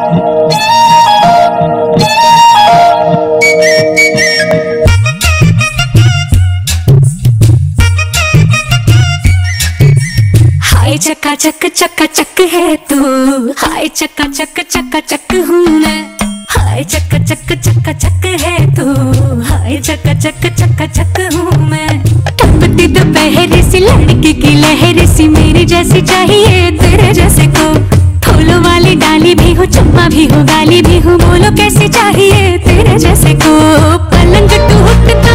हाय चका चक चका चक है तू, हाय चका चक चका चक हूँ मैं। हाय चका चक चका चक है तू, हाय चका चक चका चक हूँ मैं। तपती दोपहर सी लड़की की लहर सी, मेरी जैसी चाहिए तेरे जैसे को। फूलों वाली डाली भी हो, चम्मा भी हो, गाली भी हो, बोलो कैसी चाहिए तेरे जैसे को। पलंग टूटता